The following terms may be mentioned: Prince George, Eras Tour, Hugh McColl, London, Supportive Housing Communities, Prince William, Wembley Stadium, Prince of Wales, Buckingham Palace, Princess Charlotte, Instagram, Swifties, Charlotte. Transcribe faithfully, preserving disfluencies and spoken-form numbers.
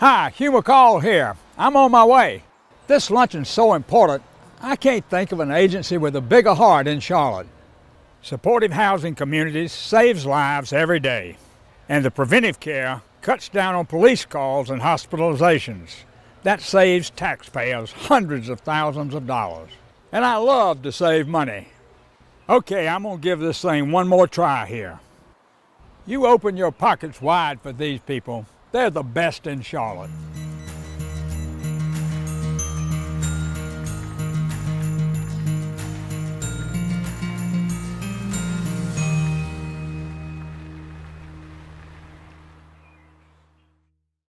Hi, Hugh McColl here. I'm on my way. This luncheon's so important, I can't think of an agency with a bigger heart in Charlotte. Supportive Housing Communities saves lives every day, and the preventive care cuts down on police calls and hospitalizations. That saves taxpayers hundreds of thousands of dollars. And I love to save money. Okay, I'm gonna give this thing one more try here. You open your pockets wide for these people. They're the best in Charlotte.